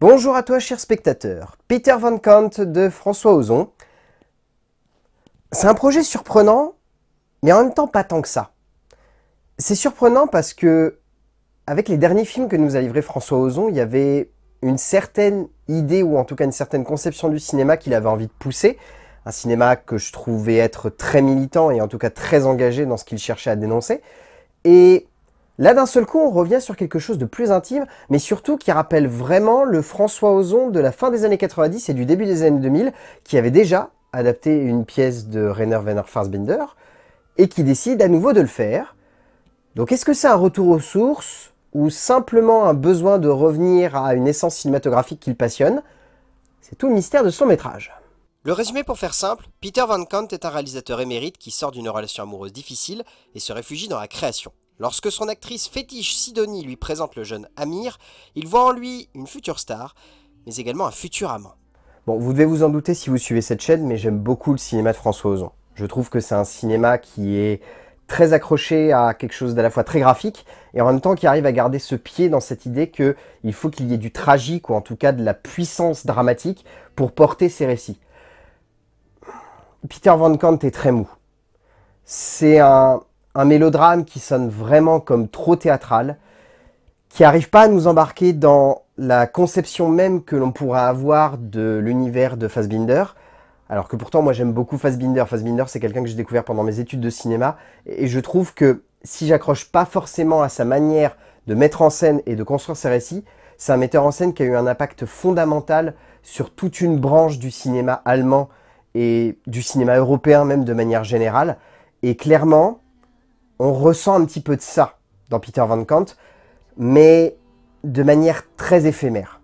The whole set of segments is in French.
Bonjour à toi, chers spectateurs. Peter Van Kant de François Ozon. C'est un projet surprenant, mais en même temps pas tant que ça. C'est surprenant parce que, avec les derniers films que nous a livrés François Ozon, il y avait une certaine idée, ou en tout cas une certaine conception du cinéma qu'il avait envie de pousser. Un cinéma que je trouvais être très militant et en tout cas très engagé dans ce qu'il cherchait à dénoncer. Et là, d'un seul coup, on revient sur quelque chose de plus intime, mais surtout qui rappelle vraiment le François Ozon de la fin des années 90 et du début des années 2000, qui avait déjà adapté une pièce de Rainer Werner Fassbinder, et qui décide à nouveau de le faire. Donc est-ce que c'est un retour aux sources, ou simplement un besoin de revenir à une essence cinématographique qui le passionne? C'est tout le mystère de son métrage. Le résumé pour faire simple, Peter Van Kant est un réalisateur émérite qui sort d'une relation amoureuse difficile et se réfugie dans la création. Lorsque son actrice fétiche Sidonie lui présente le jeune Amir, il voit en lui une future star, mais également un futur amant. Bon, vous devez vous en douter si vous suivez cette chaîne, mais j'aime beaucoup le cinéma de François Ozon. Je trouve que c'est un cinéma qui est très accroché à quelque chose d'à la fois très graphique, et en même temps qui arrive à garder ce pied dans cette idée qu'il faut qu'il y ait du tragique, ou en tout cas de la puissance dramatique, pour porter ses récits. Peter Van Kant est très mou. C'est un mélodrame qui sonne vraiment comme trop théâtral, qui n'arrive pas à nous embarquer dans la conception même que l'on pourra avoir de l'univers de Fassbinder, alors que pourtant moi j'aime beaucoup Fassbinder. Fassbinder, c'est quelqu'un que j'ai découvert pendant mes études de cinéma, et je trouve que si j'accroche pas forcément à sa manière de mettre en scène et de construire ses récits, c'est un metteur en scène qui a eu un impact fondamental sur toute une branche du cinéma allemand et du cinéma européen même de manière générale, et clairement, on ressent un petit peu de ça dans Peter Van Kant, mais de manière très éphémère.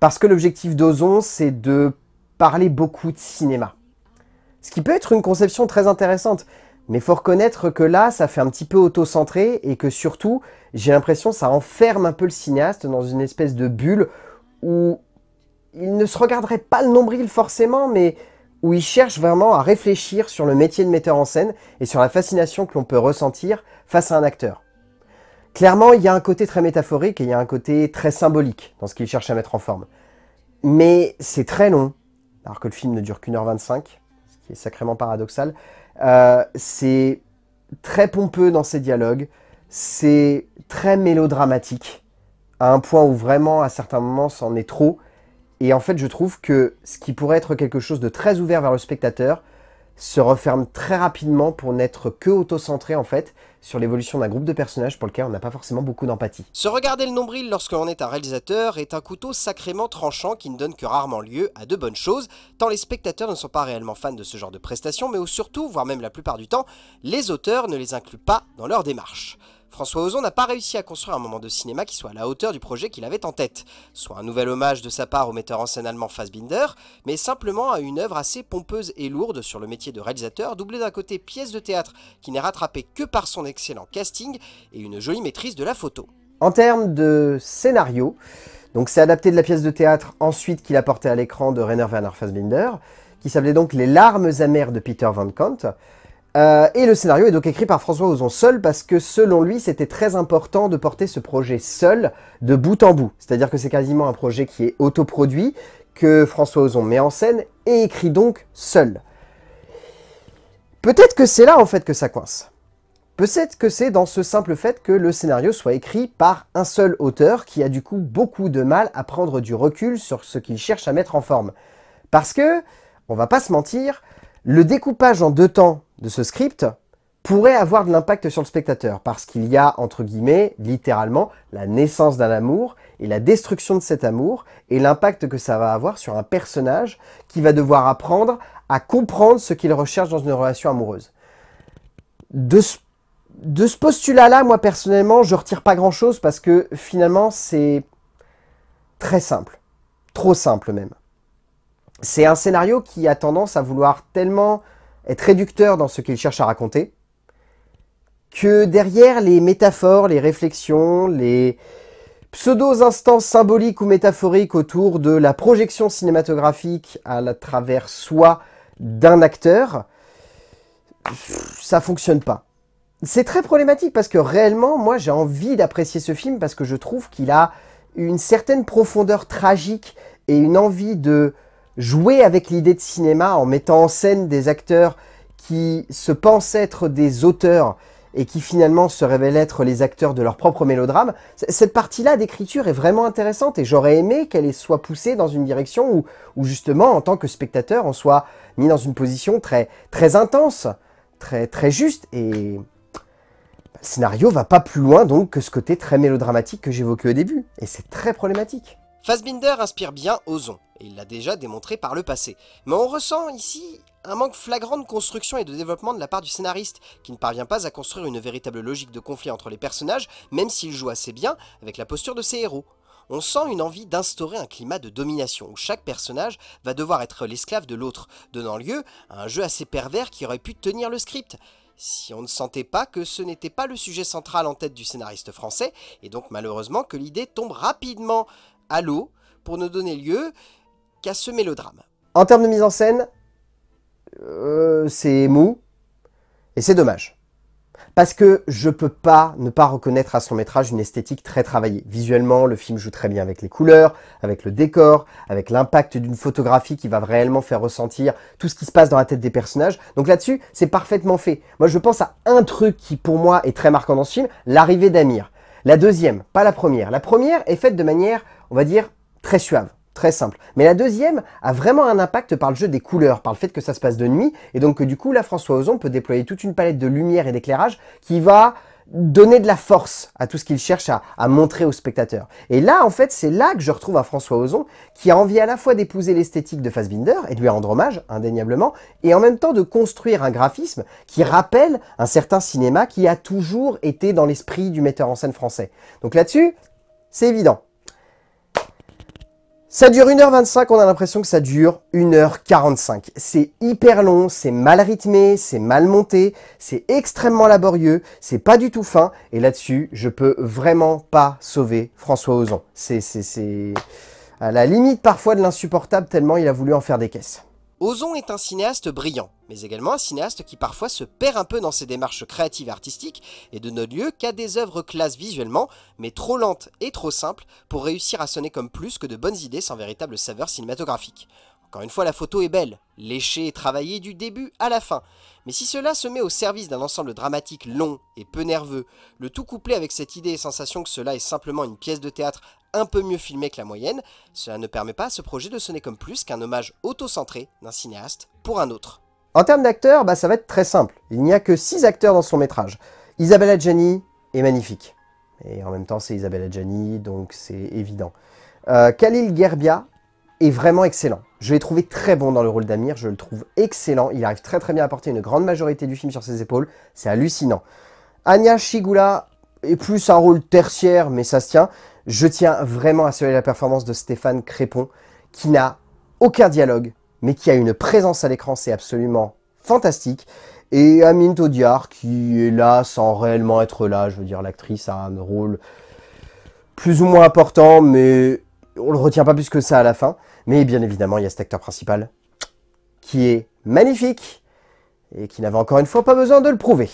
Parce que l'objectif d'Ozon, c'est de parler beaucoup de cinéma. Ce qui peut être une conception très intéressante, mais il faut reconnaître que là, ça fait un petit peu auto-centré, et que surtout, j'ai l'impression que ça enferme un peu le cinéaste dans une espèce de bulle où il ne se regarderait pas le nombril forcément, mais où il cherche vraiment à réfléchir sur le métier de metteur en scène et sur la fascination que l'on peut ressentir face à un acteur. Clairement, il y a un côté très métaphorique et il y a un côté très symbolique dans ce qu'il cherche à mettre en forme. Mais c'est très long, alors que le film ne dure qu'1h25, ce qui est sacrément paradoxal. C'est très pompeux dans ses dialogues, c'est très mélodramatique, à un point où vraiment, à certains moments, c'en est trop. Et en fait, je trouve que ce qui pourrait être quelque chose de très ouvert vers le spectateur se referme très rapidement pour n'être que auto-centré, en fait, sur l'évolution d'un groupe de personnages pour lequel on n'a pas forcément beaucoup d'empathie. Se regarder le nombril lorsque l'on est un réalisateur est un couteau sacrément tranchant qui ne donne que rarement lieu à de bonnes choses, tant les spectateurs ne sont pas réellement fans de ce genre de prestations, mais surtout, voire même la plupart du temps, les auteurs ne les incluent pas dans leur démarche. François Ozon n'a pas réussi à construire un moment de cinéma qui soit à la hauteur du projet qu'il avait en tête, soit un nouvel hommage de sa part au metteur en scène allemand Fassbinder, mais simplement à une œuvre assez pompeuse et lourde sur le métier de réalisateur, doublée d'un côté pièce de théâtre qui n'est rattrapée que par son excellent casting et une jolie maîtrise de la photo. En termes de scénario, donc c'est adapté de la pièce de théâtre ensuite qu'il a portée à l'écran de Rainer Werner Fassbinder, qui s'appelait donc Les Larmes Amères de Peter Van Kant. Et le scénario est donc écrit par François Ozon seul, parce que selon lui, c'était très important de porter ce projet seul de bout en bout. C'est-à-dire que c'est quasiment un projet qui est autoproduit, que François Ozon met en scène et écrit donc seul. Peut-être que c'est là en fait que ça coince. Peut-être que c'est dans ce simple fait que le scénario soit écrit par un seul auteur qui a du coup beaucoup de mal à prendre du recul sur ce qu'il cherche à mettre en forme. Parce que, on va pas se mentir, le découpage en deux temps de ce script pourrait avoir de l'impact sur le spectateur, parce qu'il y a, entre guillemets, littéralement, la naissance d'un amour et la destruction de cet amour, et l'impact que ça va avoir sur un personnage qui va devoir apprendre à comprendre ce qu'il recherche dans une relation amoureuse. De ce postulat-là, moi, personnellement, je retire pas grand-chose, parce que, finalement, c'est très simple. Trop simple, même. C'est un scénario qui a tendance à vouloir tellement être réducteur dans ce qu'il cherche à raconter, que derrière les métaphores, les réflexions, les pseudo-instances symboliques ou métaphoriques autour de la projection cinématographique à travers soi d'un acteur, ça fonctionne pas. C'est très problématique, parce que réellement, moi j'ai envie d'apprécier ce film, parce que je trouve qu'il a une certaine profondeur tragique et une envie de jouer avec l'idée de cinéma en mettant en scène des acteurs qui se pensent être des auteurs et qui finalement se révèlent être les acteurs de leur propre mélodrame. Cette partie-là d'écriture est vraiment intéressante et j'aurais aimé qu'elle soit poussée dans une direction où justement, en tant que spectateur, on soit mis dans une position très, très intense, très, très juste, et le scénario va pas plus loin donc que ce côté très mélodramatique que j'évoquais au début, et c'est très problématique. Fassbinder inspire bien Ozon, et il l'a déjà démontré par le passé, mais on ressent ici un manque flagrant de construction et de développement de la part du scénariste, qui ne parvient pas à construire une véritable logique de conflit entre les personnages, même s'il joue assez bien avec la posture de ses héros. On sent une envie d'instaurer un climat de domination, où chaque personnage va devoir être l'esclave de l'autre, donnant lieu à un jeu assez pervers qui aurait pu tenir le script, si on ne sentait pas que ce n'était pas le sujet central en tête du scénariste français, et donc malheureusement que l'idée tombe rapidement à l'eau pour ne donner lieu qu'à ce mélodrame. En termes de mise en scène, c'est mou, et c'est dommage. Parce que je peux pas ne pas reconnaître à son métrage une esthétique très travaillée. Visuellement, le film joue très bien avec les couleurs, avec le décor, avec l'impact d'une photographie qui va réellement faire ressentir tout ce qui se passe dans la tête des personnages. Donc là-dessus, c'est parfaitement fait. Moi, je pense à un truc qui, pour moi, est très marquant dans ce film, l'arrivée d'Amir. La deuxième, pas la première. La première est faite de manière, on va dire, très suave, très simple. Mais la deuxième a vraiment un impact par le jeu des couleurs, par le fait que ça se passe de nuit, et donc que du coup, là, François Ozon peut déployer toute une palette de lumière et d'éclairage qui va donner de la force à tout ce qu'il cherche à montrer aux spectateurs. Et là, en fait, c'est là que je retrouve un François Ozon qui a envie à la fois d'épouser l'esthétique de Fassbinder et de lui rendre hommage, indéniablement, et en même temps de construire un graphisme qui rappelle un certain cinéma qui a toujours été dans l'esprit du metteur en scène français. Donc là-dessus, c'est évident. Ça dure 1h25, on a l'impression que ça dure 1h45. C'est hyper long, c'est mal rythmé, c'est mal monté, c'est extrêmement laborieux, c'est pas du tout fin. Et là-dessus, je peux vraiment pas sauver François Ozon. C'est à la limite parfois de l'insupportable tellement il a voulu en faire des caisses. Ozon est un cinéaste brillant, mais également un cinéaste qui parfois se perd un peu dans ses démarches créatives et artistiques et ne donne lieu qu'à des œuvres classes visuellement, mais trop lentes et trop simples pour réussir à sonner comme plus que de bonnes idées sans véritable saveur cinématographique. Encore une fois, la photo est belle, léchée et travaillée du début à la fin, mais si cela se met au service d'un ensemble dramatique long et peu nerveux, le tout couplé avec cette idée et sensation que cela est simplement une pièce de théâtre un peu mieux filmé que la moyenne, cela ne permet pas à ce projet de sonner comme plus qu'un hommage auto-centré d'un cinéaste pour un autre. En termes d'acteurs, ça va être très simple. Il n'y a que 6 acteurs dans son métrage. Isabelle Adjani est magnifique. Et en même temps, c'est Isabelle Adjani, donc c'est évident. Khalil Gharbia est vraiment excellent. Je l'ai trouvé très bon dans le rôle d'Amir, je le trouve excellent. Il arrive très très bien à porter une grande majorité du film sur ses épaules. C'est hallucinant. Hanna Schygulla est plus un rôle tertiaire, mais ça se tient. Je tiens vraiment à saluer la performance de Stéphane Crépon, qui n'a aucun dialogue, mais qui a une présence à l'écran, c'est absolument fantastique. Et Amine Todiar, qui est là sans réellement être là, je veux dire, l'actrice a un rôle plus ou moins important, mais on le retient pas plus que ça à la fin. Mais bien évidemment, il y a cet acteur principal, qui est magnifique, et qui n'avait encore une fois pas besoin de le prouver.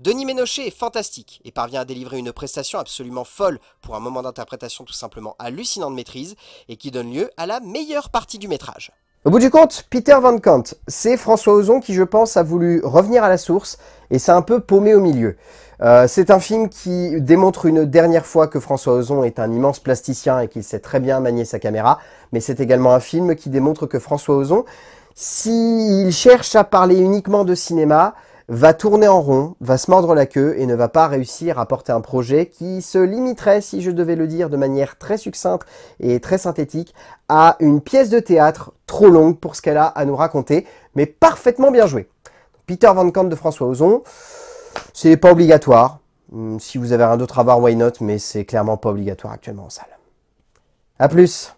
Denis Ménochet est fantastique et parvient à délivrer une prestation absolument folle pour un moment d'interprétation tout simplement hallucinant de maîtrise et qui donne lieu à la meilleure partie du métrage. Au bout du compte, Peter Van Kant, c'est François Ozon qui, je pense, a voulu revenir à la source et s'est un peu paumé au milieu. C'est un film qui démontre une dernière fois que François Ozon est un immense plasticien et qu'il sait très bien manier sa caméra, mais c'est également un film qui démontre que François Ozon, s'il cherche à parler uniquement de cinéma, va tourner en rond, va se mordre la queue et ne va pas réussir à porter un projet qui se limiterait, si je devais le dire de manière très succincte et très synthétique, à une pièce de théâtre trop longue pour ce qu'elle a à nous raconter, mais parfaitement bien jouée. Peter Van Kant de François Ozon, c'est pas obligatoire. Si vous avez rien d'autre à voir, why not, mais c'est clairement pas obligatoire actuellement en salle. A plus!